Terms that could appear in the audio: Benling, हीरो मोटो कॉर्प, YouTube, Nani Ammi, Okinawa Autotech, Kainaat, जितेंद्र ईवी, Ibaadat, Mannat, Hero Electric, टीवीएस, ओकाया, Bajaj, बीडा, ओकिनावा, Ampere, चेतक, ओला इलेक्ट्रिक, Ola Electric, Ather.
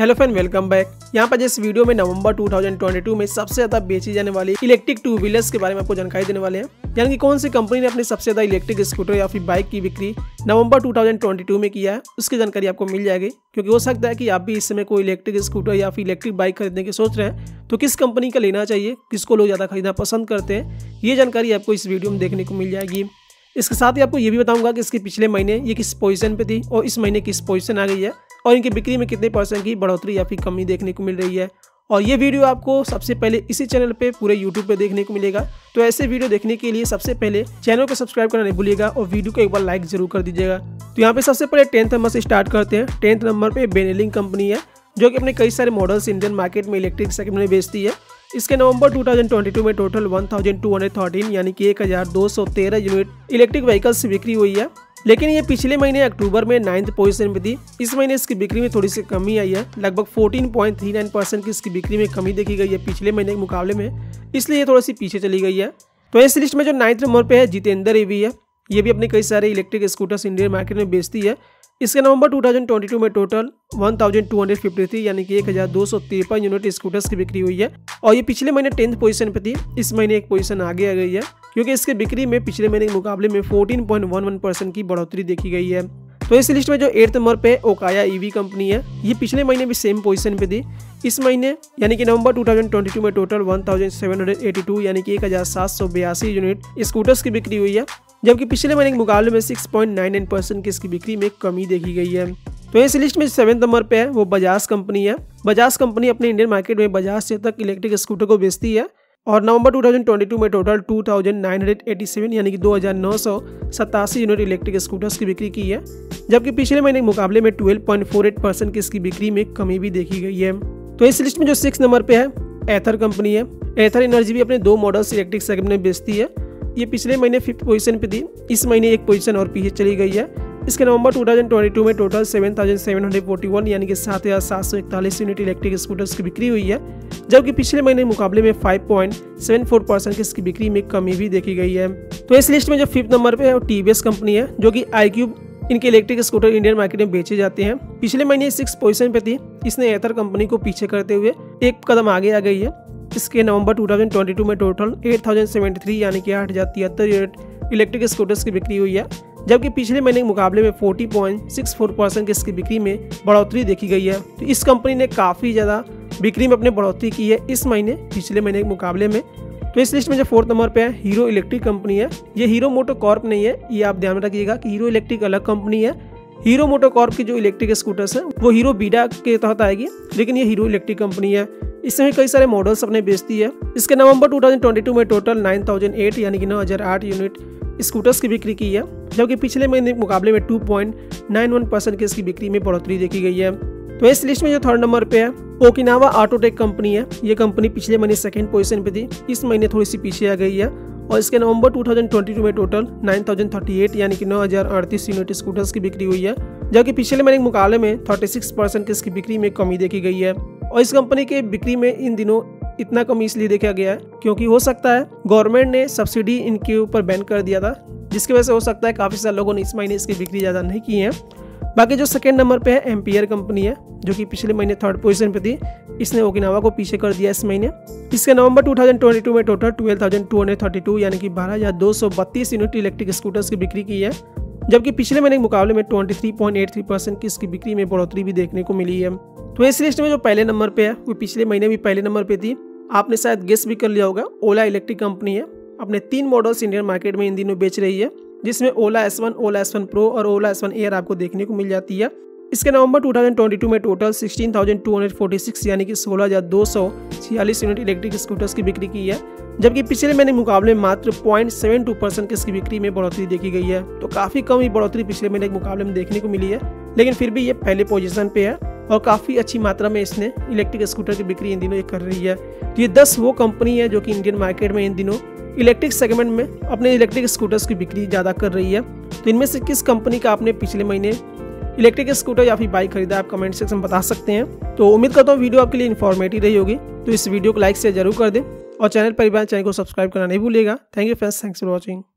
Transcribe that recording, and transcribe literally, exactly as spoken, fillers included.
Hello friend, welcome back. यहाँ पर इस वीडियो में नवंबर दो हज़ार बाईस में सबसे ज्यादा बेची जाने वाली इलेक्ट्रिक टू व्हीलर्स के बारे में आपको जानकारी देने वाले हैं, यानी कि कौन सी कंपनी ने अपनी सबसे ज्यादा इलेक्ट्रिक स्कूटर या फिर बाइक की बिक्री नवंबर दो हज़ार बाईस में किया है, उसकी जानकारी आपको मिल जाएगी। क्योंकि हो सकता है कि आप भी इस समय कोई इलेक्ट्रिक स्कूटर या फिर इलेक्ट्रिक बाइक खरीदने की सोच रहे हैं, तो किस कंपनी का लेना चाहिए, किसको लोग ज्यादा खरीदना पसंद करते हैं, ये जानकारी आपको इस वीडियो में देखने को मिल जाएगी। इसके साथ ही आपको ये भी बताऊंगा कि इसके पिछले महीने ये किस पोजीशन पे थी और इस महीने किस पोजीशन आ गई है और इनकी बिक्री में कितने परसेंट की बढ़ोतरी या फिर कमी देखने को मिल रही है। और ये वीडियो आपको सबसे पहले इसी चैनल पे पूरे यूट्यूब पे देखने को मिलेगा, तो ऐसे वीडियो देखने के लिए सबसे पहले चैनल को सब्सक्राइब करना नहीं भूलिएगा और वीडियो को एक बार लाइक जरूर कर दीजिएगा। तो यहाँ पे सबसे पहले टेंथ नंबर से स्टार्ट करते हैं। टेंथ नंबर पे बेनलिंग कंपनी है जो कि अपने कई सारे मॉडल्स इंडियन मार्केट में इलेक्ट्रिक सेगमेंट में बेचती है। इसके नवंबर दो हज़ार बाईस में टोटल एक हज़ार दो सौ तेरह यानी कि एक हज़ार दो सौ तेरह यूनिट इलेक्ट्रिक व्हीकल्स बिक्री हुई है। लेकिन ये पिछले महीने अक्टूबर में नाइन्थ पोजीशन पे थी। इस महीने इसकी बिक्री में थोड़ी सी कमी आई है, लगभग चौदह पॉइंट तीन नौ परसेंट की इसकी बिक्री में कमी देखी गई है पिछले महीने के मुकाबले में, इसलिए ये थोड़ी सी पीछे चली गई है। तो इस लिस्ट में जो नाइन्थ नंबर पर है जितेंद्र ईवी है, ये भी अपने कई सारे इलेक्ट्रिक स्कूटर्स इंडियन मार्केट में बेचती है। इसके नवंबर दो हज़ार बाईस में टोटल एक हज़ार दो सौ तिरेपन यानी कि एक हज़ार दो सौ तिरेपन यूनिट स्कूटर्स की बिक्री हुई है और ये पिछले महीने टेंथ पोजीशन पे थी, इस महीने एक पोजीशन आगे आ गई है क्योंकि इसके बिक्री में पिछले महीने के मुकाबले में चौदह पॉइंट एक एक परसेंट की बढ़ोतरी देखी गई है। तो इस लिस्ट में जो एट्थ नंबर पे ओकाया ईवी कंपनी है, ये पिछले महीने भी सेम पोजीशन पे थी। इस महीने यानी कि नवंबर दो हज़ार बाईस में टोटल एक हज़ार सात सौ बयासी यानी कि एक हज़ार सात सौ बयासी यूनिट स्कूटर्स की बिक्री हुई है, जबकि पिछले महीने के मुकाबले में छह पॉइंट नौ नौ परसेंट की इसकी बिक्री में कमी देखी गई है। तो इस लिस्ट में सेवेंथ नंबर पे है वो बजाज कंपनी है। बजाज कंपनी अपने इंडियन मार्केट में बजाज चेतक इलेक्ट्रिक स्कूटर को बेचती है और नवंबर दो हज़ार बाईस में टोटल दो हज़ार नौ सौ सत्तासी यानी कि दो हज़ार नौ सौ सत्तासी यूनिट इलेक्ट्रिक स्कूटर्स की बिक्री की है, जबकि पिछले महीने के मुकाबले में बारह पॉइंट चार आठ परसेंट की इसकी बिक्री में कमी भी देखी गई है। तो इस लिस्ट में जो सिक्स नंबर पे है एथर कंपनी है। एथर एनर्जी भी अपने दो मॉडल्स इलेक्ट्रिक सेगमेंट में बेचती है। ये पिछले महीने फिफ्थ पोजीशन पे थी, इस महीने एक पोजीशन और पीछे चली गई है। इसके नवंबर दो हज़ार बाईस में टोटल सात हज़ार सात सौ इकतालीस यानी कि सात हज़ार सात सौ इकतालीस यूनिट इलेक्ट्रिक स्कूटर्स की बिक्री हुई है, जबकि पिछले महीने मुकाबले में पाँच पॉइंट सात चार परसेंट की इसकी बिक्री में कमी भी देखी गई है। तो इस लिस्ट में जो फिफ्थ नंबर पे है वो टीवीएस कंपनी है जो कि आई क्यूब इनके इलेक्ट्रिक स्कूटर इंडियन मार्केट में बेचे जाते हैं। पिछले महीने सिक्स पोजीशन पे थी, इसने एथर कंपनी को पीछे करते हुए एक कदम आगे आ गई है। इसके नवंबर दो हज़ार बाईस में टोटल आठ हज़ार तिहत्तर यानी कि आठ हज़ार तिहत्तर यूनिट इलेक्ट्रिक स्कूटर्स की बिक्री हुई है, जबकि पिछले महीने के मुकाबले में चालीस पॉइंट छह चार परसेंट की इसकी बिक्री में बढ़ोतरी देखी गई है। तो इस कंपनी ने काफ़ी ज़्यादा बिक्री में अपने बढ़ोतरी की है इस महीने पिछले महीने के मुकाबले में। तो इस लिस्ट में जो फोर्थ नंबर पे है हीरो इलेक्ट्रिक कंपनी है। ये हीरो मोटो कॉर्प नहीं है, ये आप ध्यान रखिएगा कि हीरो इलेक्ट्रिक अलग कंपनी है। हीरो मोटो कॉर्प की जो इलेक्ट्रिक स्कूटर्स है वो हीरो बीडा के तहत आएगी, लेकिन ये हीरो इलेक्ट्रिक कंपनी है, इसमें कई सारे मॉडल्स अपने बेचती है। इसके नवंबर दो हज़ार बाईस में टोटल नौ हज़ार आठ यानी कि नौ हज़ार आठ यूनिट स्कूटर्स की बिक्री की है, जबकि पिछले महीने के मुकाबले में दो पॉइंट नौ एक परसेंट की इसकी बिक्री में बढ़ोतरी देखी गई है। तो इस लिस्ट में जो थर्ड नंबर पे है ओकिनावा ऑटोटेक कंपनी है। ये कंपनी पिछले महीने सेकंड पोजीशन पे थी, इस महीने थोड़ी सी पीछे आ गई है और इसके नवंबर दो हज़ार बाईस में टोटल नौ हज़ार अड़तीस यानी कि नौ हज़ार अड़तीस यूनिट स्कूटर्स की बिक्री हुई है, जबकि पिछले महीने के मुकाबले में छत्तीस परसेंट की इसकी बिक्री में कमी देखी गई है। और इस कंपनी के बिक्री में इन दिनों इतना कमी इसलिए देखा गया है क्योंकि हो सकता है गवर्नमेंट ने सब्सिडी इनके ऊपर बैन कर दिया था, जिसकी वजह से हो सकता है काफ़ी सारे लोगों ने इस महीने इसकी बिक्री ज़्यादा नहीं की है। बाकी जो सेकंड नंबर पे है एम्पियर कंपनी है जो कि पिछले महीने थर्ड पोजीशन पे थी, इसने ओकिनावा को पीछे कर दिया इस महीने। इसके नवंबर दो हज़ार बाईस में टोटल बारह हज़ार दो सौ बत्तीस यानी कि बारह हज़ार दो सौ बत्तीस यूनिट इलेक्ट्रिक स्कूटर्स की बिक्री की है, जबकि पिछले महीने के मुकाबले में तेईस पॉइंट तिरासी परसेंट की इसकी बिक्री में बढ़ोतरी भी देखने को मिली है। तो इस लिस्ट में जो पहले नंबर पे है वो पिछले महीने भी पहले नंबर पे थी, आपने शायद गेस भी कर लिया होगा, ओला इलेक्ट्रिक कंपनी है। अपने तीन मॉडल्स इंडियन मार्केट में इन दिनों बेच रही है, जिसमें Ola S one, Ola S one pro और ओला एस वन एयर आपको देखने को मिल जाती है। इसके नवंबर दो हज़ार बाईस में टोटल सोलह हज़ार दो सौ छियालीस यानी कि सोलह हज़ार दो सौ छियालीस यूनिट इलेक्ट्रिक स्कूटर्स की बिक्री की है, जबकि पिछले महीने के मुकाबले में मात्र शून्य पॉइंट सात दो परसेंट की इसकी बिक्री में बढ़ोतरी देखी गई है। तो काफ़ी कम ही बढ़ोतरी पिछले महीने के मुकाबले में देखने को मिली है, लेकिन फिर भी ये पहले पोजीशन पे है और काफ़ी अच्छी मात्रा में इसने इलेक्ट्रिक स्कूटर की बिक्री इन दिनों ये कर रही है। तो ये दस वो कंपनी है जो कि इंडियन मार्केट में इन दिनों इलेक्ट्रिक सेगमेंट में अपने इलेक्ट्रिक स्कूटर्स की बिक्री ज़्यादा कर रही है। तो इनमें से किस कंपनी का आपने पिछले महीने इलेक्ट्रिक स्कूटर या फिर बाइक खरीदा, आप कमेंट सेक्शन में बता सकते हैं। तो उम्मीद करता हूँ वीडियो आपके लिए इन्फॉर्मेटिव रही होगी, तो इस वीडियो को लाइक शेयर जरूर कर दें और चैनल परिवार चैनल को सब्सक्राइब करना नहीं भूलिएगा। Thank you friends, thanks for watching.